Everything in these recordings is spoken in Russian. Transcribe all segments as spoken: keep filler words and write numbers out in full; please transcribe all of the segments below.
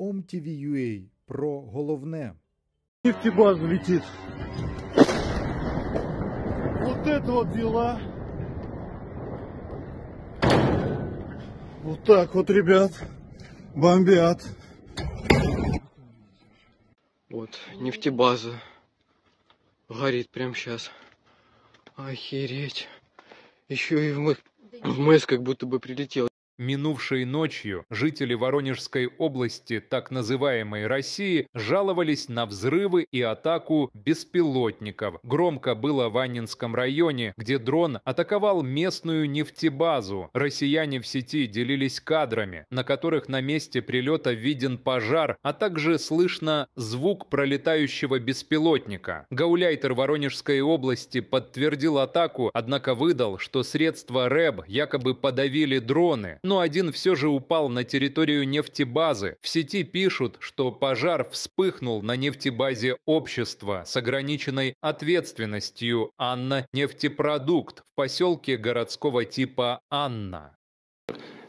ом ти ви точка ю а про головне. Нефтебаза летит. Вот это вот дела. Вот так вот, ребят, бомбят. Вот нефтебаза горит прямо сейчас. Охереть. Еще и в МЭС, в МЭС как будто бы прилетел. Минувшей ночью жители Воронежской области, так называемой России, жаловались на взрывы и атаку беспилотников. Громко было в Аннинском районе, где дрон атаковал местную нефтебазу. Россияне в сети делились кадрами, на которых на месте прилета виден пожар, а также слышно звук пролетающего беспилотника. Гауляйтер Воронежской области подтвердил атаку, однако выдал, что средства РЭБ якобы подавили дроны. Но один все же упал на территорию нефтебазы. В сети пишут, что пожар вспыхнул на нефтебазе общества с ограниченной ответственностью «Анна нефтепродукт» в поселке городского типа Анна.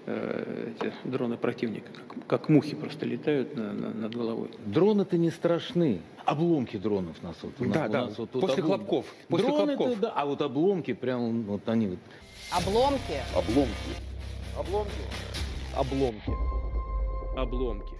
Эти дроны противника, как, как мухи просто летают на, на, над головой. Дроны-то не страшны. Обломки дронов нас вот. Да, нас, да. Нас вот, после вот хлопков. После хлопков. Да, а вот обломки прям вот они вот. Обломки. Обломки. Обломки. Обломки. Обломки.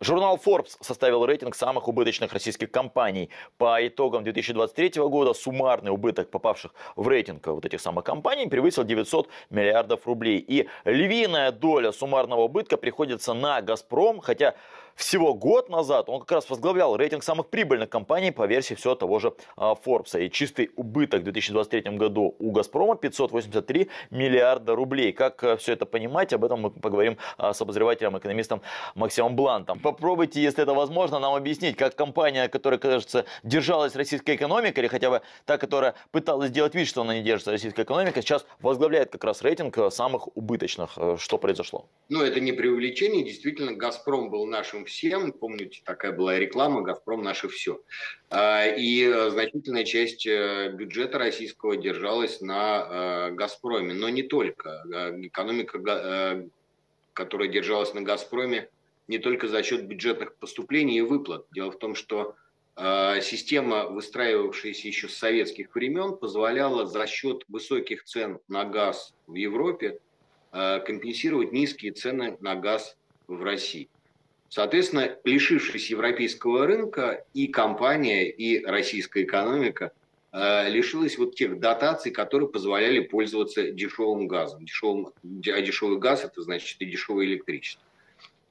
Журнал Forbes составил рейтинг самых убыточных российских компаний. По итогам две тысячи двадцать третьего года суммарный убыток попавших в рейтинг вот этих самых компаний превысил девятьсот миллиардов рублей. И львиная доля суммарного убытка приходится на «Газпром», хотя всего год назад он как раз возглавлял рейтинг самых прибыльных компаний по версии все того же Forbes. И чистый убыток в две тысячи двадцать третьем году у «Газпрома» пятьсот восемьдесят три миллиарда рублей. Как все это понимать, об этом мы поговорим с обозревателем, экономистом Максимом Блантом. Попробуйте, если это возможно, нам объяснить, как компания, которая, кажется, держалась российской экономикой, или хотя бы та, которая пыталась сделать вид, что она не держится российской экономикой, сейчас возглавляет как раз рейтинг самых убыточных. Что произошло? Ну, это не преувеличение. Действительно, «Газпром» был нашим всем. Помните, такая была реклама «Газпром – наше все». И значительная часть бюджета российского держалась на «Газпроме». Но не только. Экономика, которая держалась на «Газпроме», не только за счет бюджетных поступлений и выплат. Дело в том, что система, выстраивавшаяся еще с советских времен, позволяла за счет высоких цен на газ в Европе компенсировать низкие цены на газ в России. Соответственно, лишившись европейского рынка, и компания, и российская экономика э, лишилась вот тех дотаций, которые позволяли пользоваться дешевым газом. Дешевым, а дешевый газ – это значит и дешевое электричество.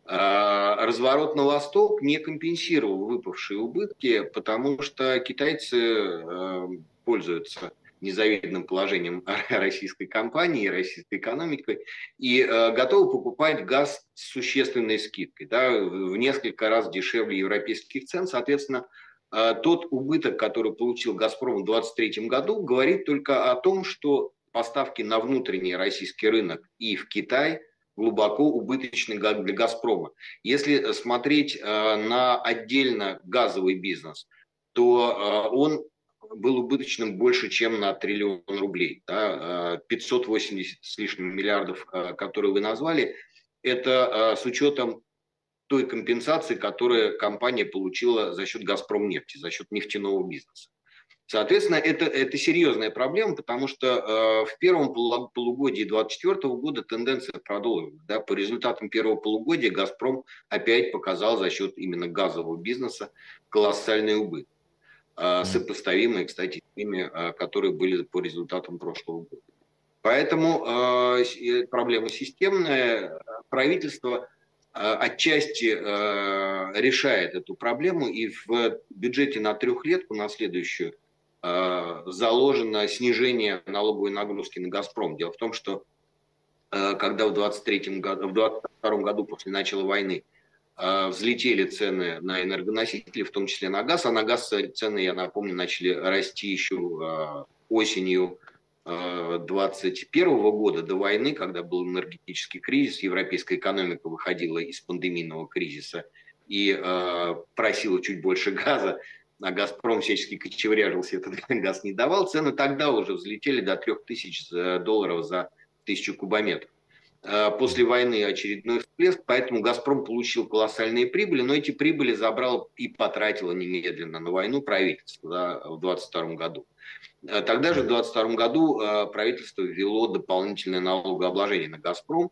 Э, разворот на восток не компенсировал выпавшие убытки, потому что китайцы э, пользуются незавидным положением российской компании, российской экономикой, и э, готовы покупать газ с существенной скидкой, да, в несколько раз дешевле европейских цен. Соответственно, э, тот убыток, который получил «Газпром» в две тысячи двадцать третьем году, говорит только о том, что поставки на внутренний российский рынок и в Китай глубоко убыточны для «Газпрома». Если смотреть э, на отдельно газовый бизнес, то э, он был убыточным больше, чем на триллион рублей. Да? пятьсот восемьдесят с лишним миллиардов, которые вы назвали, это с учетом той компенсации, которую компания получила за счет «Газпромнефти», за счет нефтяного бизнеса. Соответственно, это, это серьезная проблема, потому что в первом полугодии две тысячи двадцать четвёртого года тенденция продолжилась. Да? По результатам первого полугодия «Газпром» опять показал за счет именно газового бизнеса колоссальный убыток, сопоставимые, кстати, с теми, которые были по результатам прошлого года. Поэтому э, проблема системная. Правительство э, отчасти э, решает эту проблему, и в бюджете на трехлетку, на следующую, э, заложено снижение налоговой нагрузки на «Газпром». Дело в том, что э, когда в две тысячи двадцать втором году, после начала войны, взлетели цены на энергоносители, в том числе на газ, а на газ цены, я напомню, начали расти еще осенью две тысячи двадцать первого года, до войны, когда был энергетический кризис, европейская экономика выходила из пандемийного кризиса и просила чуть больше газа, а «Газпром» всячески кочевряжился, этот газ не давал, цены тогда уже взлетели до трёх тысяч долларов за тысячу кубометров. после войны очередной всплеск, поэтому «Газпром» получил колоссальные прибыли, но эти прибыли забрало и потратило немедленно на войну правительство, да, в двадцать втором году. Тогда же в двадцать втором году правительство ввело дополнительное налогообложение на «Газпром»,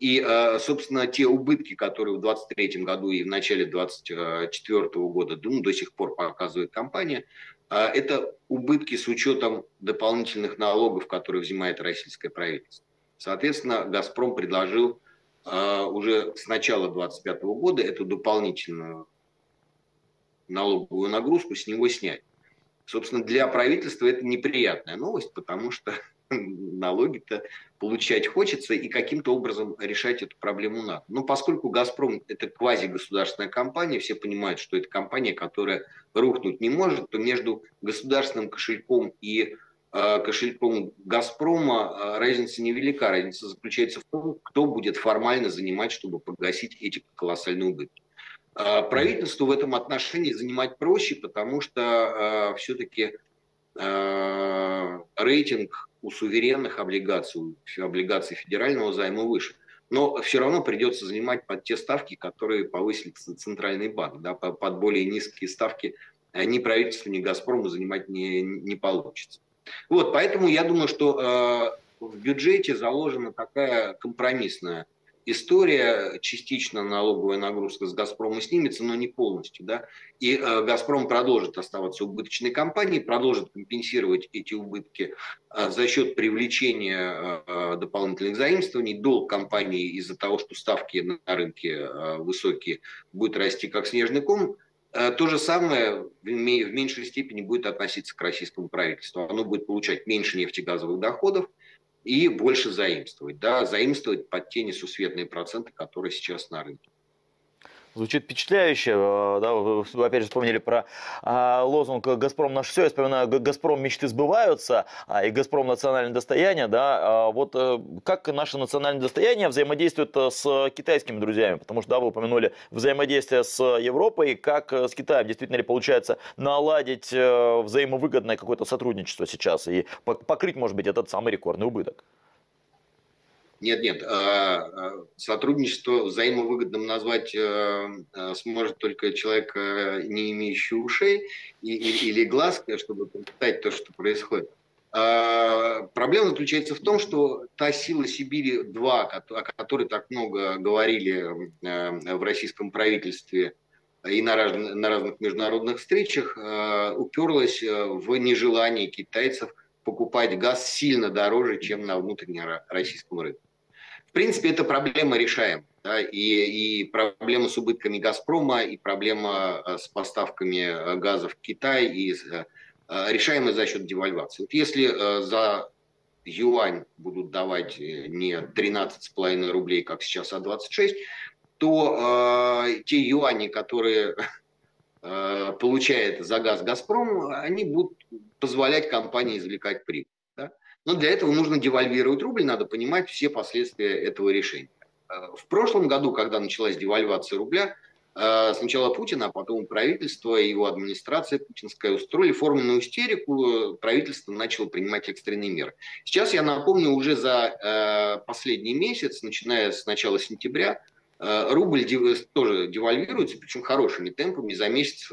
и, собственно, те убытки, которые в двадцать третьем году и в начале двадцать четвёртого года, ну, до сих пор показывает компания, это убытки с учетом дополнительных налогов, которые взимает российское правительство. Соответственно, «Газпром» предложил э, уже с начала две тысячи двадцать пятого года эту дополнительную налоговую нагрузку с него снять. Собственно, для правительства это неприятная новость, потому что налоги-то получать хочется, и каким-то образом решать эту проблему надо. Но поскольку «Газпром» – это квазигосударственная компания, все понимают, что это компания, которая рухнуть не может, то между государственным кошельком и кошельком «Газпрома» разница невелика. Разница заключается в том, кто будет формально занимать, чтобы погасить эти колоссальные убытки. Правительству в этом отношении занимать проще, потому что все-таки рейтинг у суверенных облигаций, у облигаций федерального займа выше. Но все равно придется занимать под те ставки, которые повысили Центральный банк. Да, под более низкие ставки ни правительству, ни «Газпрому» занимать не, не получится. Вот, поэтому я думаю, что э, в бюджете заложена такая компромиссная история. Частично налоговая нагрузка с «Газпрома» снимется, но не полностью. Да? И э, «Газпром» продолжит оставаться убыточной компанией, продолжит компенсировать эти убытки э, за счет привлечения э, дополнительных заимствований. Долг компании из-за того, что ставки на рынке э, высокие, будет расти как снежный ком. То же самое в меньшей степени будет относиться к российскому правительству. Оно будет получать меньше нефтегазовых доходов и больше заимствовать. Да? Заимствовать под те несусветные проценты, которые сейчас на рынке. Звучит впечатляюще. Да, вы опять же вспомнили про а, лозунг «Газпром наш все». Я вспоминаю, «Газпром мечты сбываются» а, и «Газпром национальное достояние». Да, а, вот а, как наше национальное достояние взаимодействует с китайскими друзьями? Потому что да, вы упомянули взаимодействие с Европой. Как с Китаем? Действительно ли получается наладить взаимовыгодное какое-то сотрудничество сейчас и покрыть, может быть, этот самый рекордный убыток? Нет, нет, сотрудничество взаимовыгодным назвать сможет только человек, не имеющий ушей или глаз, чтобы прочитать то, что происходит. Проблема заключается в том, что та сила Сибири два, о которой так много говорили в российском правительстве и на разных международных встречах, уперлась в нежелание китайцев покупать газ сильно дороже, чем на внутреннероссийском рынке. В принципе, эта проблема решаема. Да, и, и проблема с убытками «Газпрома», и проблема с поставками газа в Китай, и, решаемая за счет девальвации. Вот если за юань будут давать не тринадцать с половиной рублей, как сейчас, а двадцать шесть, то э, те юани, которые э, получает за газ «Газпром», они будут позволять компании извлекать прибыль. Да? Но для этого нужно девальвировать рубль, надо понимать все последствия этого решения. В прошлом году, когда началась девальвация рубля, сначала Путин, а потом правительство и его администрация путинская устроили форменную истерику, правительство начало принимать экстренные меры. Сейчас, я напомню, уже за последний месяц, начиная с начала сентября, рубль тоже девальвируется, причем хорошими темпами, за месяц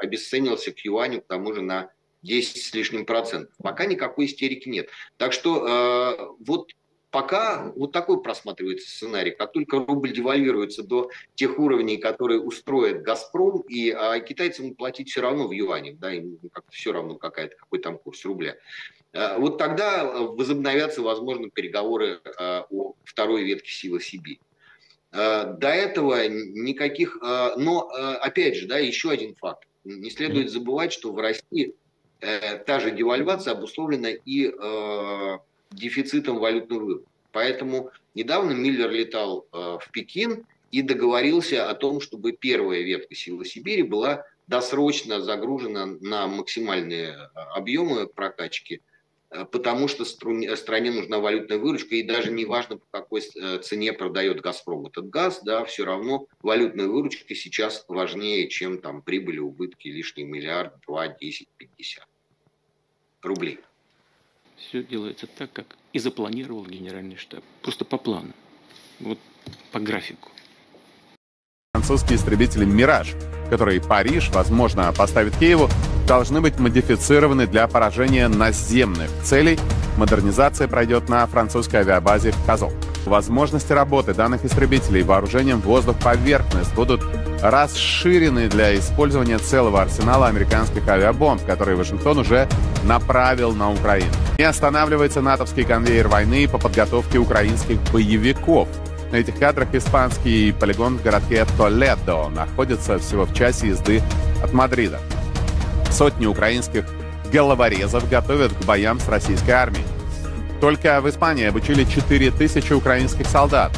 обесценился к юаню, к тому же на десять с лишним процентов. Пока никакой истерики нет. Так что э, вот пока вот такой просматривается сценарий. Как только рубль девальвируется до тех уровней, которые устроит «Газпром», и а китайцам платить все равно в юанях, да, им как все равно какая-то, какой там курс рубля. Э, вот тогда возобновятся, возможно, переговоры э, о второй ветке «Силы Сибири». Э, до этого никаких... Э, но, э, опять же, да, еще один факт. Не следует забывать, что в России... Та же девальвация обусловлена и э, дефицитом валютного вывода. Поэтому недавно Миллер летал э, в Пекин и договорился о том, чтобы первая ветка «Силы Сибири» была досрочно загружена на максимальные объемы прокачки, э, потому что струне, стране нужна валютная выручка, и даже не важно, по какой цене продает «Газпром» этот газ, да, все равно валютная выручка сейчас важнее, чем там прибыли, убытки, лишний миллиард, два, десять, пятьдесят. Рублей. Все делается так, как и запланировал Генеральный штаб. Просто по плану. вот по графику. Французские истребители «Мираж», которые Париж, возможно, поставит Киеву, должны быть модифицированы для поражения наземных целей. Модернизация пройдет на французской авиабазе «Козел». Возможности работы данных истребителей вооружением воздух-поверхность будут расширены для использования целого арсенала американских авиабомб, которые Вашингтон уже направил на Украину. Не останавливается натовский конвейер войны по подготовке украинских боевиков. На этих кадрах испанский полигон в городке Толедо находится всего в часе езды от Мадрида. Сотни украинских головорезов готовят к боям с российской армией. Только в Испании обучили четыре тысячи украинских солдат.